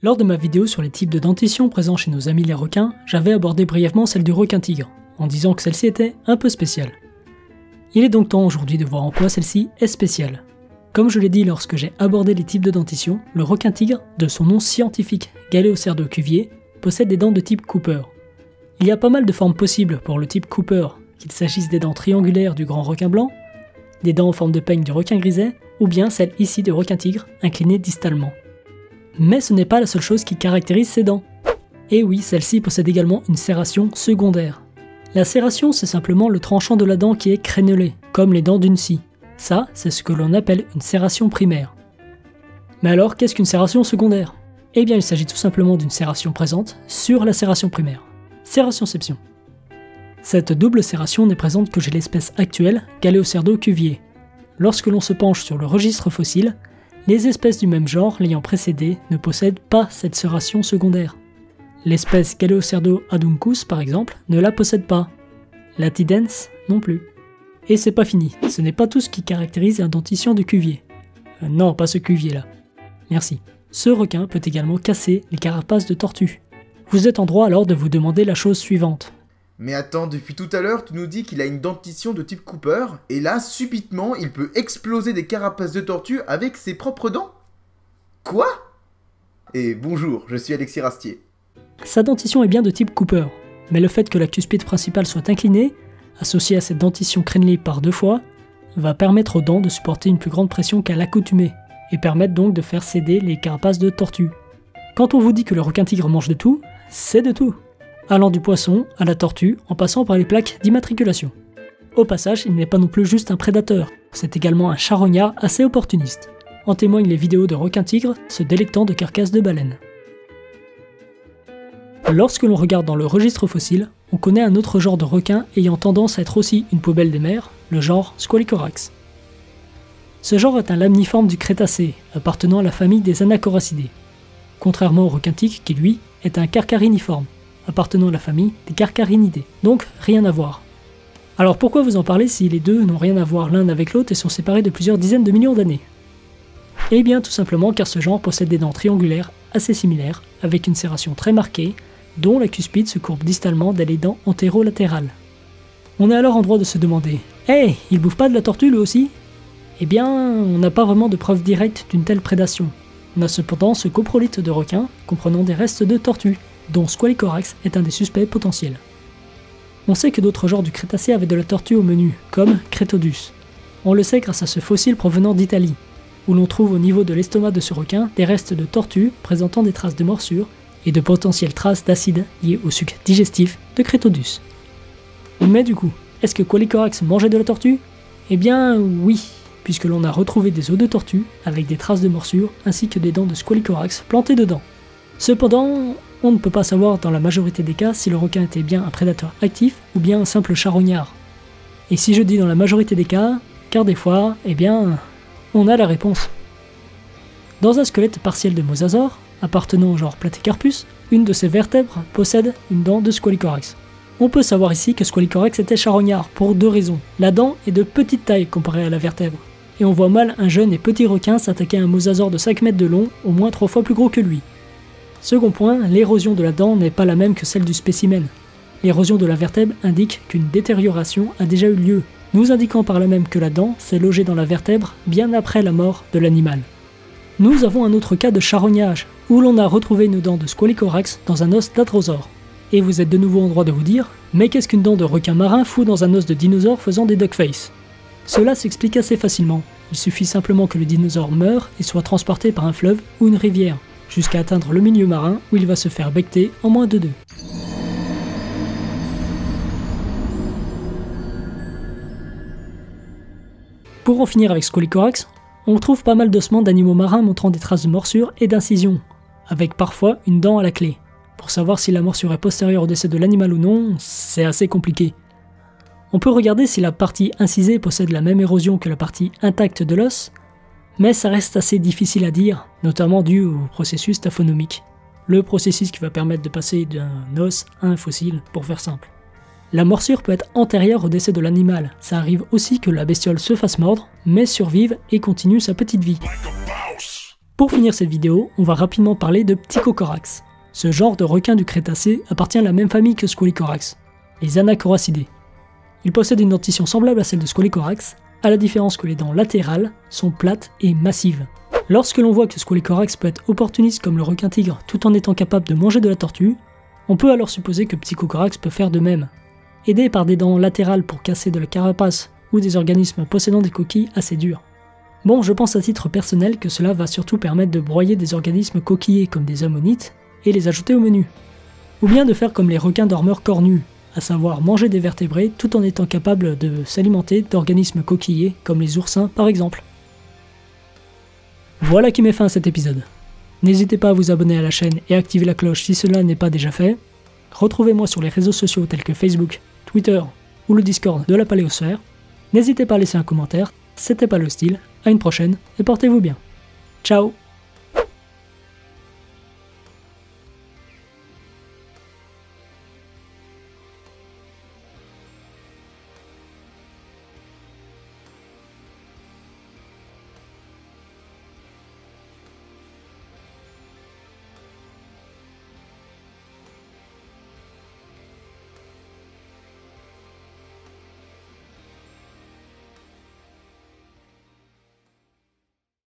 Lors de ma vidéo sur les types de dentition présents chez nos amis les requins, j'avais abordé brièvement celle du requin-tigre, en disant que celle-ci était un peu spéciale. Il est donc temps aujourd'hui de voir en quoi celle-ci est spéciale. Comme je l'ai dit lorsque j'ai abordé les types de dentition, le requin-tigre, de son nom scientifique Galeocerdo cuvier, possède des dents de type Cooper. Il y a pas mal de formes possibles pour le type Cooper, qu'il s'agisse des dents triangulaires du grand requin blanc, des dents en forme de peigne du requin griset, ou bien celle ici du requin-tigre, inclinée distalement. Mais ce n'est pas la seule chose qui caractérise ces dents. Et oui, celle-ci possède également une serration secondaire. La serration, c'est simplement le tranchant de la dent qui est crénelé, comme les dents d'une scie. Ça, c'est ce que l'on appelle une serration primaire. Mais alors, qu'est-ce qu'une serration secondaire? Eh bien, il s'agit tout simplement d'une serration présente sur la serration primaire. Serrationception. Cette double serration n'est présente que chez l'espèce actuelle, Galeocerdo cuvier. Lorsque l'on se penche sur le registre fossile, les espèces du même genre l'ayant précédée ne possèdent pas cette serration secondaire. L'espèce Galeocerdo aduncus, par exemple, ne la possède pas. La Tidens non plus. Et c'est pas fini, ce n'est pas tout ce qui caractérise la dentition du cuvier. Non, pas ce cuvier-là. Merci. Ce requin peut également casser les carapaces de tortue. Vous êtes en droit alors de vous demander la chose suivante. Mais attends, depuis tout à l'heure, tu nous dis qu'il a une dentition de type Cooper, et là, subitement, il peut exploser des carapaces de tortue avec ses propres dents? Quoi? Et bonjour, je suis Alexis Rastier. Sa dentition est bien de type Cooper, mais le fait que la cuspide principale soit inclinée, associée à cette dentition crénelée par deux fois, va permettre aux dents de supporter une plus grande pression qu'à l'accoutumée, et permettre donc de faire céder les carapaces de tortue. Quand on vous dit que le requin-tigre mange de tout, c'est de tout. Allant du poisson à la tortue en passant par les plaques d'immatriculation. Au passage, il n'est pas non plus juste un prédateur, c'est également un charognard assez opportuniste. En témoignent les vidéos de requins-tigres se délectant de carcasses de baleines. Lorsque l'on regarde dans le registre fossile, on connaît un autre genre de requin ayant tendance à être aussi une poubelle des mers, le genre Squalicorax. Ce genre est un lamniforme du Crétacé, appartenant à la famille des Anacoracidae, contrairement au requin-tigre qui lui est un carcariniforme, appartenant à la famille des carcharinidae, donc rien à voir. Alors pourquoi vous en parler si les deux n'ont rien à voir l'un avec l'autre et sont séparés de plusieurs dizaines de millions d'années? Eh bien tout simplement car ce genre possède des dents triangulaires assez similaires, avec une serration très marquée, dont la cuspide se courbe distalement dès les dents antérolatérales. On est alors en droit de se demander « Hey, il bouffe pas de la tortue lui aussi ?» Eh bien, on n'a pas vraiment de preuve directe d'une telle prédation. On a cependant ce coprolite de requins comprenant des restes de tortues, dont Squalicorax est un des suspects potentiels. On sait que d'autres genres du Crétacé avaient de la tortue au menu, comme Crétodus. On le sait grâce à ce fossile provenant d'Italie, où l'on trouve au niveau de l'estomac de ce requin des restes de tortue présentant des traces de morsures et de potentielles traces d'acide liées au suc digestif de Crétodus. Mais du coup, est-ce que Squalicorax mangeait de la tortue? Eh bien oui, puisque l'on a retrouvé des os de tortue avec des traces de morsures ainsi que des dents de Squalicorax plantées dedans. Cependant, on ne peut pas savoir dans la majorité des cas si le requin était bien un prédateur actif ou bien un simple charognard. Et si je dis dans la majorité des cas, car des fois, eh bien, on a la réponse. Dans un squelette partiel de mosasaure, appartenant au genre Platycarpus, une de ses vertèbres possède une dent de Squalicorax. On peut savoir ici que Squalicorax était charognard pour deux raisons. La dent est de petite taille comparée à la vertèbre, et on voit mal un jeune et petit requin s'attaquer à un mosasaure de 5 mètres de long, au moins 3 fois plus gros que lui. Second point, l'érosion de la dent n'est pas la même que celle du spécimen. L'érosion de la vertèbre indique qu'une détérioration a déjà eu lieu, nous indiquant par là même que la dent s'est logée dans la vertèbre bien après la mort de l'animal. Nous avons un autre cas de charognage, où l'on a retrouvé une dent de Squalicorax dans un os d'adrosaure. Et vous êtes de nouveau en droit de vous dire, mais qu'est-ce qu'une dent de requin marin fout dans un os de dinosaure faisant des duckface? Cela s'explique assez facilement, il suffit simplement que le dinosaure meure et soit transporté par un fleuve ou une rivière, jusqu'à atteindre le milieu marin où il va se faire becter en moins de 2. Pour en finir avec Squalicorax, on trouve pas mal d'ossements d'animaux marins montrant des traces de morsures et d'incisions, avec parfois une dent à la clé. Pour savoir si la morsure est postérieure au décès de l'animal ou non, c'est assez compliqué. On peut regarder si la partie incisée possède la même érosion que la partie intacte de l'os, mais ça reste assez difficile à dire, notamment dû au processus taphonomique, le processus qui va permettre de passer d'un os à un fossile, pour faire simple. La morsure peut être antérieure au décès de l'animal, ça arrive aussi que la bestiole se fasse mordre, mais survive et continue sa petite vie. Pour finir cette vidéo, on va rapidement parler de Ptychocorax. Ce genre de requin du Crétacé appartient à la même famille que Squalicorax, les Anacoracidae. Il possède une dentition semblable à celle de Squalicorax, à la différence que les dents latérales sont plates et massives. Lorsque l'on voit que Squalicorax peut être opportuniste comme le requin tigre tout en étant capable de manger de la tortue, on peut alors supposer que Ptychocorax peut faire de même. Aidé par des dents latérales pour casser de la carapace ou des organismes possédant des coquilles assez dures. Bon, je pense à titre personnel que cela va surtout permettre de broyer des organismes coquillés comme des ammonites et les ajouter au menu. Ou bien de faire comme les requins dormeurs cornus, à savoir manger des vertébrés tout en étant capable de s'alimenter d'organismes coquillés comme les oursins par exemple. Voilà qui met fin à cet épisode. N'hésitez pas à vous abonner à la chaîne et à activer la cloche si cela n'est pas déjà fait. Retrouvez-moi sur les réseaux sociaux tels que Facebook, Twitter ou le Discord de la Paléosphère. N'hésitez pas à laisser un commentaire, c'était Paléo Steel, à une prochaine et portez-vous bien. Ciao!